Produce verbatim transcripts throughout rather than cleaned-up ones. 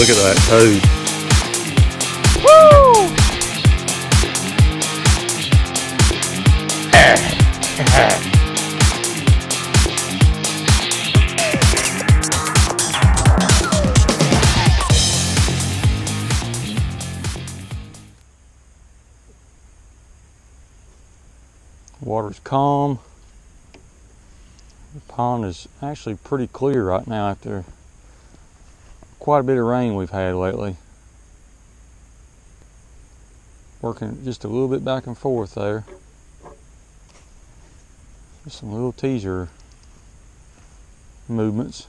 Look at that toad. Water's calm. The pond is actually pretty clear right now after quite a bit of rain we've had lately. Working just a little bit back and forth there. Just some little teaser movements.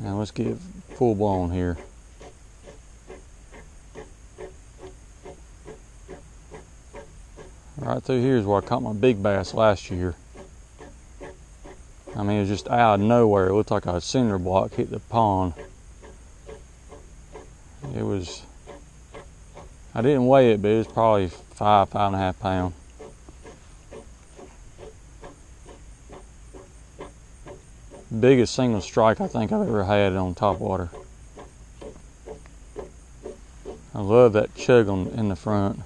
Now let's get full blown here. Right through here is where I caught my big bass last year. I mean, it was just out of nowhere. It looked like a cinder block hit the pond. It was, I didn't weigh it, but it was probably five, five and a half pound. Biggest single strike I think I've ever had on top water. I love that chug on, in the front.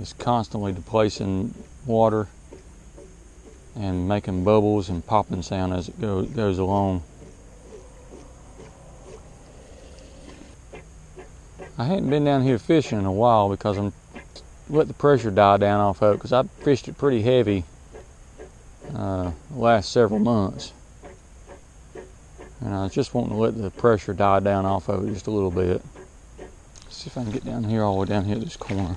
It's constantly displacing water and making bubbles and popping sound as it go, goes along. I hadn't been down here fishing in a while because I'm let the pressure die down off of it, because I fished it pretty heavy uh, the last several months, and I was just wanting to let the pressure die down off of it just a little bit. Let's see if I can get down here, all the way down here this corner.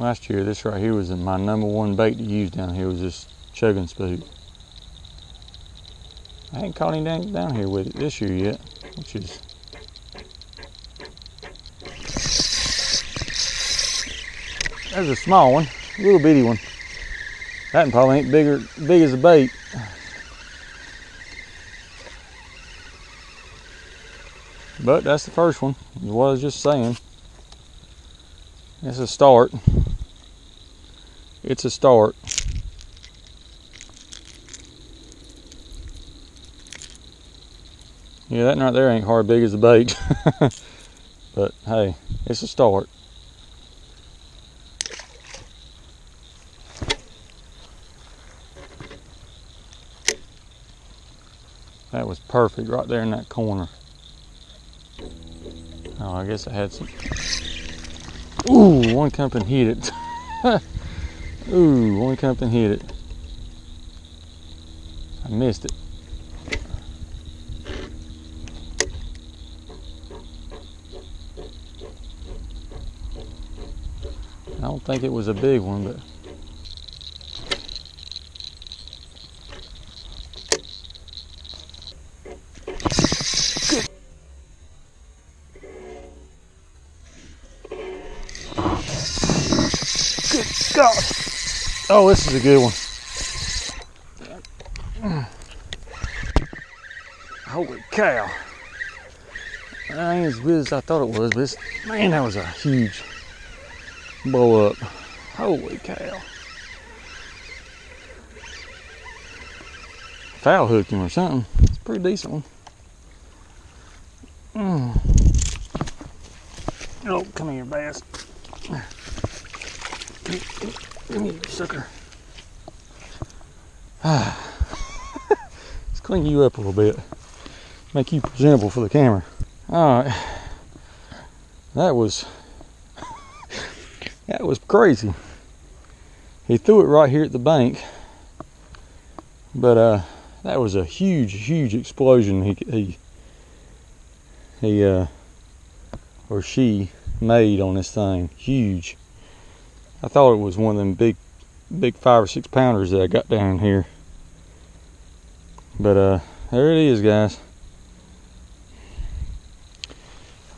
Last year, this right here was my number one bait to use down here, was this Chug N' Spook. I ain't caught anything down here with it this year yet, which is... There's a small one, a little bitty one. That one probably ain't bigger, big as a bait. But that's the first one, is what I was just saying. It's a start. It's a start. Yeah, that one right there ain't hard big as a bait. But hey, it's a start. That was perfect right there in that corner. Oh, I guess I had some... Ooh, one come up and hit it. Ooh, one come up and hit it. I missed it. I don't think it was a big one, but... God. Oh, this is a good one. Holy cow. That ain't as good as I thought it was, but it's, man, that was a huge blow up. Holy cow. Foul hooked him or something. It's a pretty decent one. Mm. Oh, come here, bass. Give me your sucker. Let's clean you up a little bit. Make you presentable for the camera. Alright. That was... That was crazy. He threw it right here at the bank. But uh, that was a huge, huge explosion he... He... he uh, or she made on this thing. Huge. I thought it was one of them big, big five or six pounders that I got down here. But uh, there it is, guys.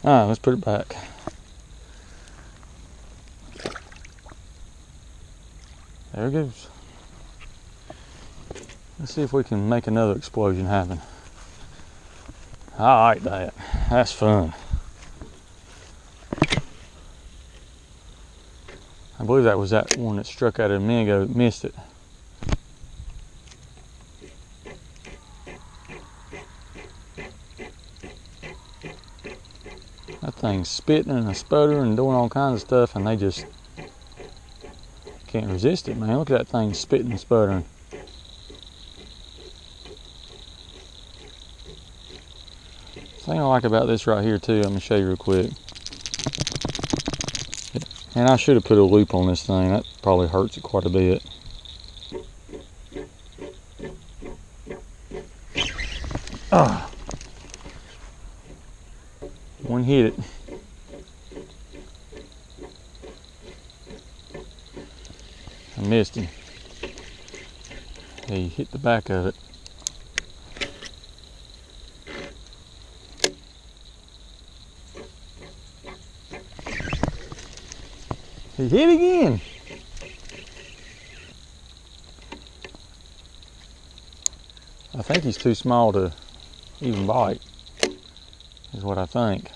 All right, let's put it back. There it goes. Let's see if we can make another explosion happen. I like that. That's fun. believe that was that one that struck at it a minute ago, missed it. That thing's spitting and a sputtering and doing all kinds of stuff, and they just can't resist it, man. Look at that thing spitting and sputtering. The thing I like about this right here too, I'm gonna show you real quick. And I should have put a loop on this thing. That probably hurts it quite a bit. Ah. One hit it. I missed him. He hit the back of it. He hit again. I think he's too small to even bite, is what I think.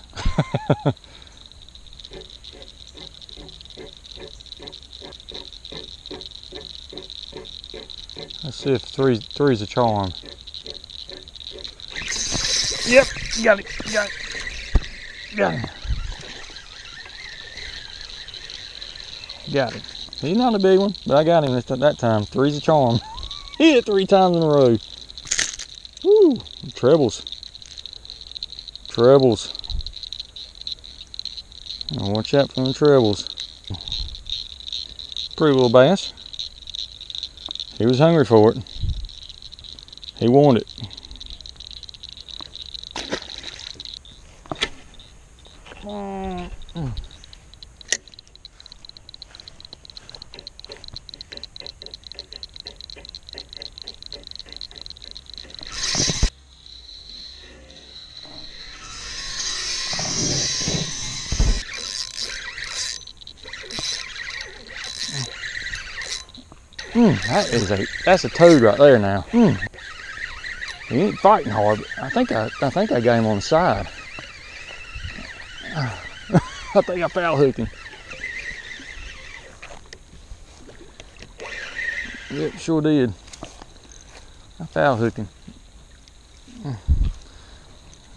Let's see if three three's a charm. Yep, got it, got it, got it. Got him. He's not a big one, but I got him this, that time. Three's a charm. He hit three times in a row. Woo! Trebles. Trebles. Now watch out for them trebles. Pretty little bass. He was hungry for it. He wanted it. Mm, that is a that's a toad right there now. Mm. He ain't fighting hard, but I think I I think I got him on the side. I think I foul hooked him. Yep, sure did. I foul hooked him.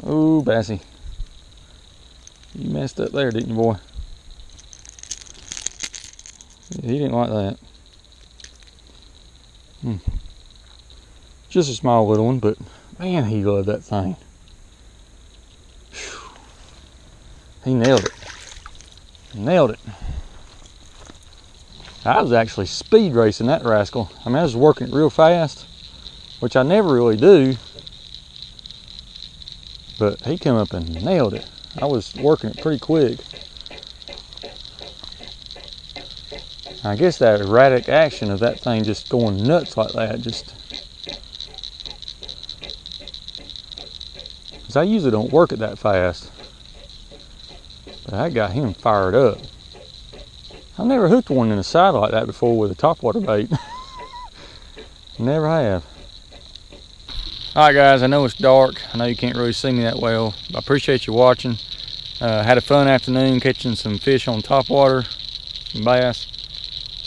Oh, Bassie, you messed up there, didn't you, boy? He didn't like that. Hmm. Just a small little one, but man, he loved that thing. Whew. He nailed it. Nailed it. I was actually speed racing that rascal. I mean, I was working it real fast, which I never really do. But he came up and nailed it. I was working it pretty quick. I guess that erratic action of that thing just going nuts like that, just... Because I usually don't work it that fast. But I got him fired up. I've never hooked one in the side like that before with a topwater bait. Never have. Alright guys, I know it's dark. I know you can't really see me that well. I appreciate you watching. Uh, had a fun afternoon catching some fish on topwater, some bass.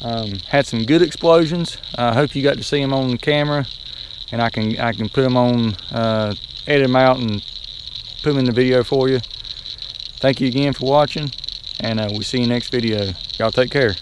Um, had some good explosions. I hope you got to see them on camera, and I can I can put them on, uh, edit them out and put them in the video for you. Thank you again for watching, and uh, we'll see you next video. Y'all take care.